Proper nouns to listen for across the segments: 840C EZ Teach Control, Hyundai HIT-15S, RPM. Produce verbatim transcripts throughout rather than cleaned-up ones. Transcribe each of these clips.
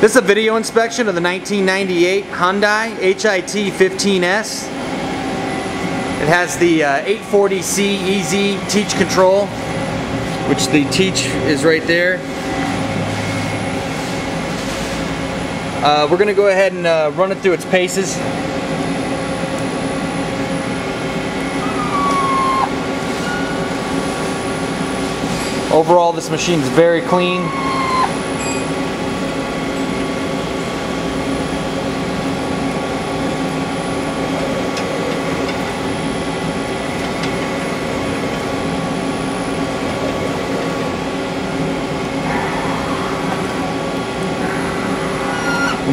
This is a video inspection of the nineteen ninety-eight Hyundai H I T fifteen S. It has the uh, eight forty C E Z Teach Control, which the Teach is right there. Uh, we're going to go ahead and uh, run it through its paces. Overall, this machine is very clean.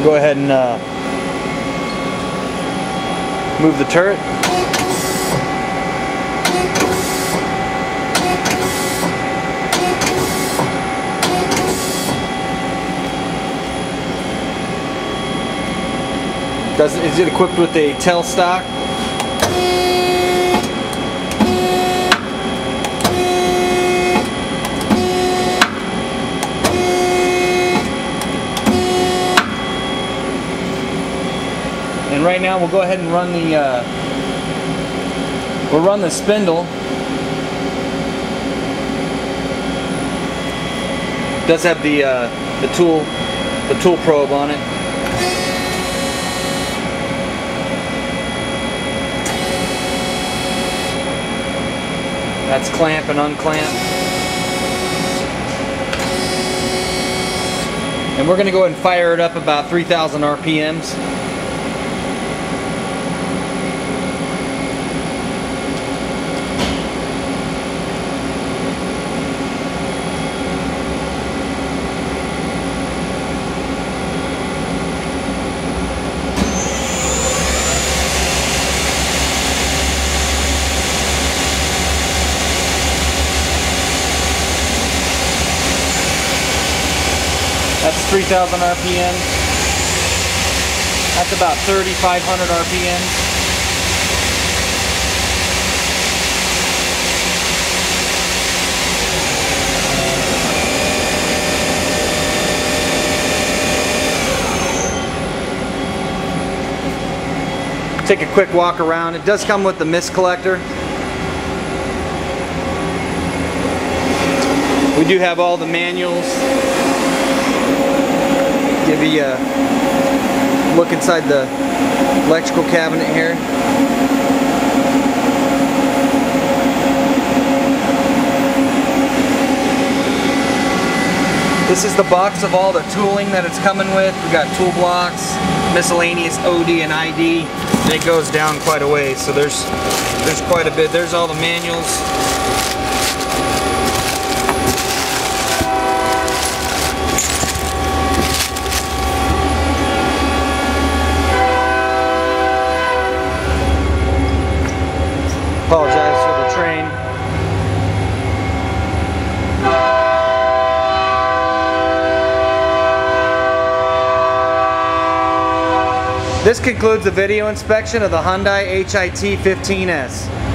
Go ahead and uh, move the turret. Does, is it equipped with a tail stock? And right now we'll go ahead and run the uh, we'll run the spindle. It does have the uh, the tool the tool probe on it. That's clamp and unclamp. And we're going to go ahead and fire it up about three thousand R P Ms. That's three thousand R P M. That's about thirty-five hundred R P M. Take a quick walk around. It does come with the mist collector. We do have all the manuals. Give you a look inside the electrical cabinet here. This is the box of all the tooling that it's coming with. We've got tool blocks, miscellaneous O D and I D. It goes down quite a ways, so there's, there's quite a bit. There's all the manuals. Apologize for the train. This concludes the video inspection of the Hyundai H I T fifteen S.